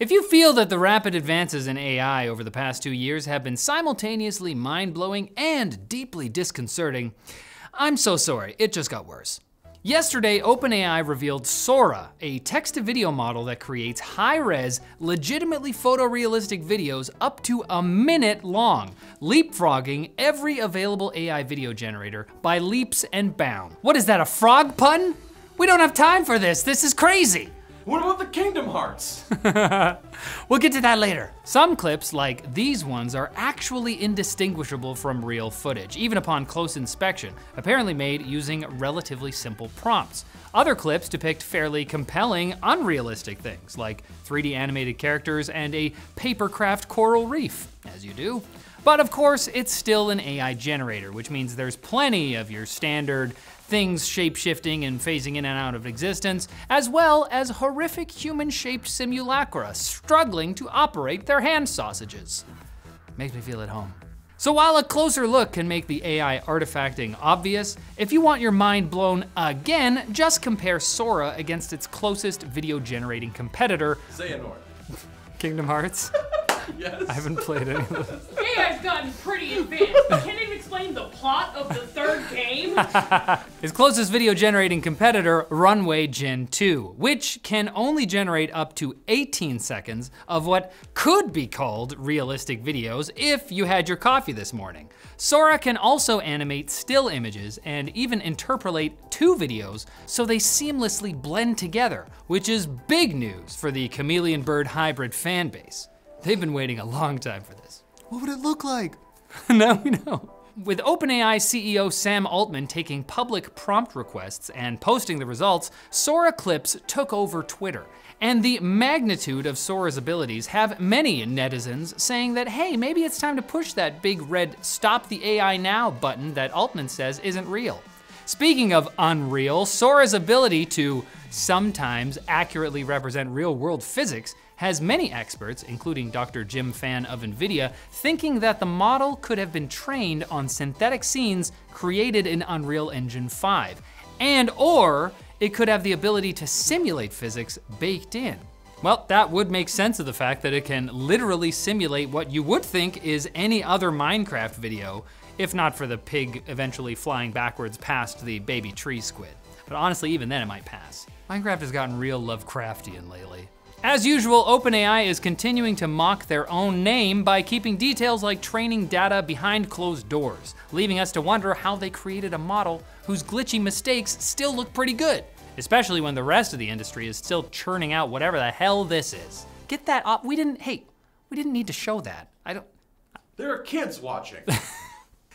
If you feel that the rapid advances in AI over the past 2 years have been simultaneously mind-blowing and deeply disconcerting, I'm so sorry, it just got worse. Yesterday, OpenAI revealed Sora, a text-to-video model that creates high-res, legitimately photorealistic videos up to a minute long, leapfrogging every available AI video generator by leaps and bounds. What is that, a frog pun? We don't have time for this. This is crazy. What about the Kingdom Hearts? We'll get to that later. Some clips, like these ones, are actually indistinguishable from real footage, even upon close inspection, apparently made using relatively simple prompts. Other clips depict fairly compelling, unrealistic things, like 3D animated characters and a papercraft coral reef, as you do. But of course, it's still an AI generator, which means there's plenty of your standard things shape-shifting and phasing in and out of existence, as well as horrific human-shaped simulacra struggling to operate their hand sausages. Makes me feel at home. So while a closer look can make the AI artifacting obvious, if you want your mind blown again, just compare Sora against its closest video-generating competitor. Xehanort. Kingdom Hearts? Yes. I haven't played any of those. AI's gotten pretty advanced. I can't even explain the plot of the third game. His closest video generating competitor, Runway Gen 2, which can only generate up to 18 seconds of what could be called realistic videos if you had your coffee this morning. Sora can also animate still images and even interpolate two videos so they seamlessly blend together, which is big news for the chameleon bird hybrid fan base. They've been waiting a long time for this. What would it look like? Now we know. With OpenAI CEO Sam Altman taking public prompt requests and posting the results, Sora clips took over Twitter. And the magnitude of Sora's abilities have many netizens saying that, hey, maybe it's time to push that big red stop the AI now button that Altman says isn't real. Speaking of unreal, Sora's ability to sometimes accurately represent real-world physics has many experts, including Dr. Jim Fan of NVIDIA, thinking that the model could have been trained on synthetic scenes created in Unreal Engine 5, and or it could have the ability to simulate physics baked in. Well, that would make sense of the fact that it can literally simulate what you would think is any other Minecraft video, if not for the pig eventually flying backwards past the baby tree squid. But honestly, even then it might pass. Minecraft has gotten real Lovecraftian lately. As usual, OpenAI is continuing to mock their own name by keeping details like training data behind closed doors, leaving us to wonder how they created a model whose glitchy mistakes still look pretty good, especially when the rest of the industry is still churning out whatever the hell this is. Get that off, we didn't need to show that. There are kids watching.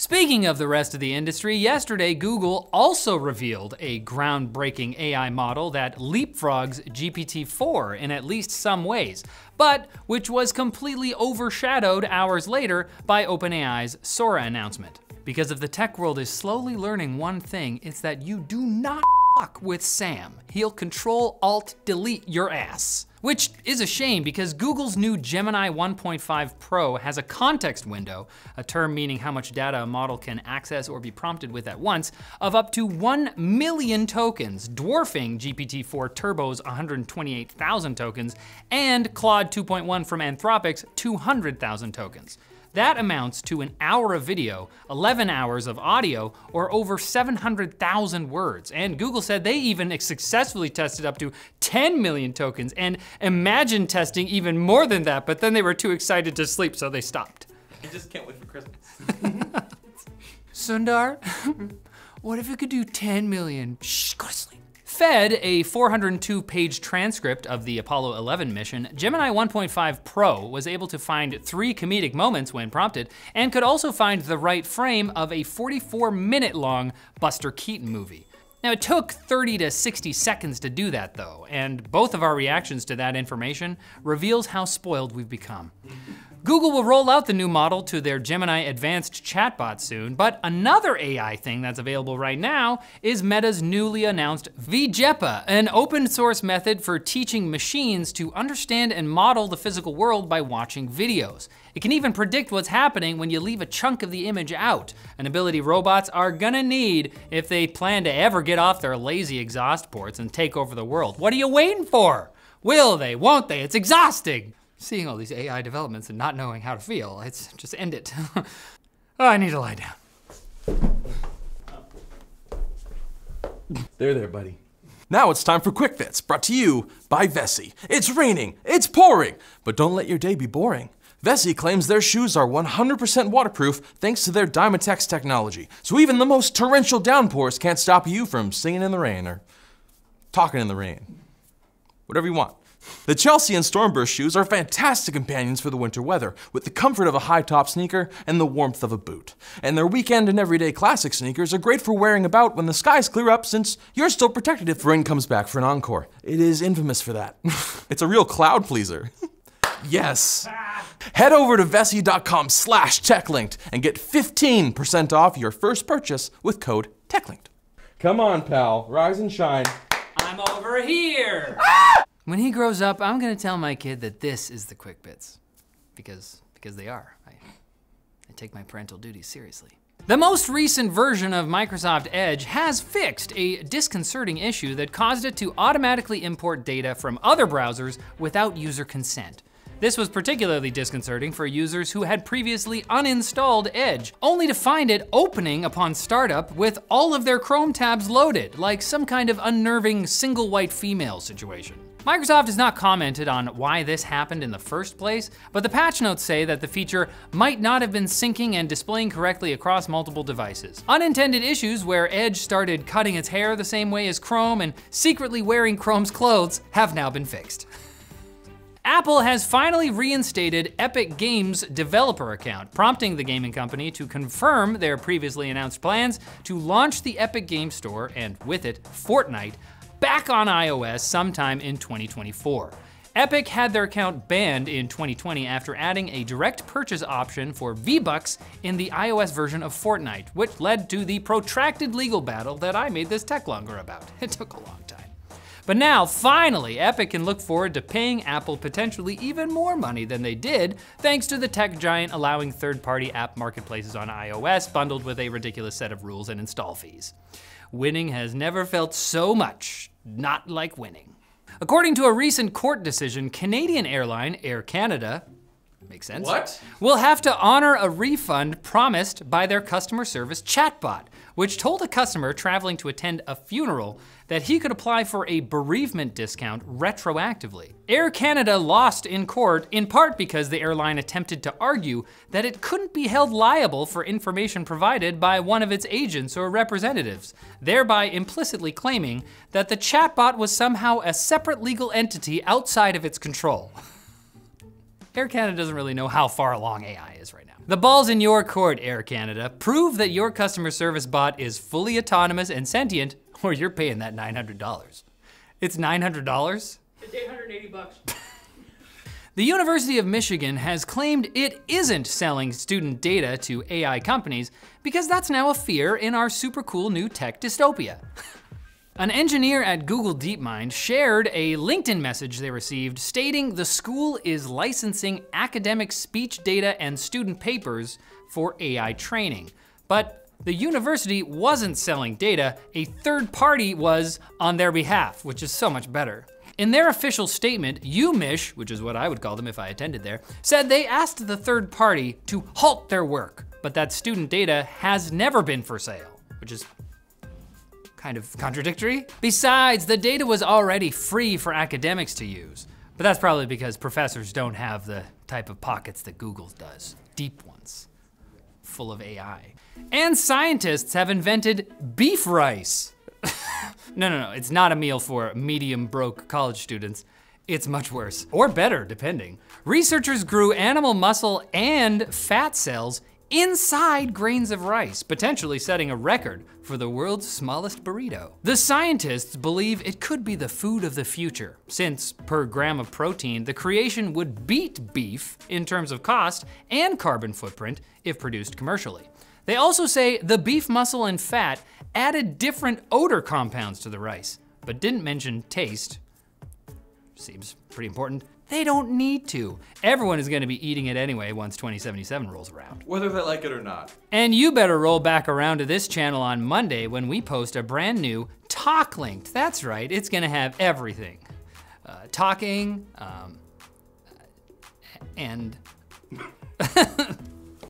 Speaking of the rest of the industry, yesterday Google also revealed a groundbreaking AI model that leapfrogs GPT-4 in at least some ways, but which was completely overshadowed hours later by OpenAI's Sora announcement. Because if the tech world is slowly learning one thing, it's that you do not fuck with Sam. He'll control alt delete your ass. Which is a shame because Google's new Gemini 1.5 Pro has a context window, a term meaning how much data a model can access or be prompted with at once, of up to 1 million tokens, dwarfing GPT-4 Turbo's 128,000 tokens and Claude 2.1 from Anthropic's 200,000 tokens. That amounts to an hour of video, 11 hours of audio, or over 700,000 words. And Google said they even successfully tested up to 10 million tokens and imagine testing even more than that, but then they were too excited to sleep, so they stopped. I just can't wait for Christmas. Sundar, what if it could do 10 million? Shh, go to sleep. Fed a 402-page transcript of the Apollo 11 mission, Gemini 1.5 Pro was able to find 3 comedic moments when prompted and could also find the right frame of a 44-minute-long Buster Keaton movie. Now, it took 30 to 60 seconds to do that, though, and both of our reactions to that information reveals how spoiled we've become. Google will roll out the new model to their Gemini Advanced chatbot soon, but another AI thing that's available right now is Meta's newly announced V-JEPA, an open source method for teaching machines to understand and model the physical world by watching videos. It can even predict what's happening when you leave a chunk of the image out, an ability robots are gonna need if they plan to ever get off their lazy exhaust ports and take over the world. What are you waiting for? Will they? Won't they? It's exhausting. Seeing all these AI developments and not knowing how to feel. It's just end it. Oh, I need to lie down. There, there, buddy. Now it's time for Quick Fits, brought to you by Vessi. It's raining, it's pouring, but don't let your day be boring. Vessi claims their shoes are 100% waterproof thanks to their Dymotex technology, so even the most torrential downpours can't stop you from singing in the rain or talking in the rain. Whatever you want. The Chelsea and Stormburst shoes are fantastic companions for the winter weather, with the comfort of a high-top sneaker and the warmth of a boot. And their weekend and everyday classic sneakers are great for wearing about when the skies clear up, since you're still protected if rain comes back for an encore. It is infamous for that. It's a real cloud pleaser. Yes. Head over to Vessi.com/TechLinked and get 15% off your first purchase with code TechLinked. Come on, pal. Rise and shine. I'm over here. Ah! When he grows up, I'm gonna tell my kid that this is the Quick Bits. Because they are. I take my parental duties seriously. The most recent version of Microsoft Edge has fixed a disconcerting issue that caused it to automatically import data from other browsers without user consent. This was particularly disconcerting for users who had previously uninstalled Edge, only to find it opening upon startup with all of their Chrome tabs loaded, like some kind of unnerving single white female situation. Microsoft has not commented on why this happened in the first place, but the patch notes say that the feature might not have been syncing and displaying correctly across multiple devices. Unintended issues where Edge started cutting its hair the same way as Chrome and secretly wearing Chrome's clothes have now been fixed. Apple has finally reinstated Epic Games' developer account, prompting the gaming company to confirm their previously announced plans to launch the Epic Games Store, and with it, Fortnite, back on iOS sometime in 2024. Epic had their account banned in 2020 after adding a direct purchase option for V-Bucks in the iOS version of Fortnite, which led to the protracted legal battle that I made this tech longer about. It took a long time. But now, finally, Epic can look forward to paying Apple potentially even more money than they did, thanks to the tech giant allowing third-party app marketplaces on iOS, bundled with a ridiculous set of rules and install fees. Winning has never felt so much not like winning. According to a recent court decision, Canadian airline Air Canada, makes sense? What? Will have to honor a refund promised by their customer service chatbot, which told a customer traveling to attend a funeral that he could apply for a bereavement discount retroactively. Air Canada lost in court, in part because the airline attempted to argue that it couldn't be held liable for information provided by one of its agents or representatives, thereby implicitly claiming that the chatbot was somehow a separate legal entity outside of its control. Air Canada doesn't really know how far along AI is right now. The ball's in your court, Air Canada. Prove that your customer service bot is fully autonomous and sentient, or you're paying that $900. It's $900? It's 880 bucks. The University of Michigan has claimed it isn't selling student data to AI companies because that's now a fear in our super cool new tech dystopia. An engineer at Google DeepMind shared a LinkedIn message they received stating the school is licensing academic speech data and student papers for AI training. But the university wasn't selling data, a third party was on their behalf, which is so much better. In their official statement, UMich, which is what I would call them if I attended there, said they asked the third party to halt their work, but that student data has never been for sale, which is kind of contradictory. Besides, the data was already free for academics to use, but that's probably because professors don't have the type of pockets that Google does. Deep ones, full of AI. And scientists have invented beef rice. No, it's not a meal for medium broke college students. It's much worse, or better, depending. Researchers grew animal muscle and fat cells inside grains of rice, potentially setting a record for the world's smallest burrito. The scientists believe it could be the food of the future, since per gram of protein, the creation would beat beef in terms of cost and carbon footprint if produced commercially. They also say the beef muscle and fat added different odor compounds to the rice, but didn't mention taste. Seems pretty important. They don't need to. Everyone is gonna be eating it anyway once 2077 rolls around. Whether they like it or not. And you better roll back around to this channel on Monday when we post a brand new TechLinked. That's right, it's gonna have everything. talking, and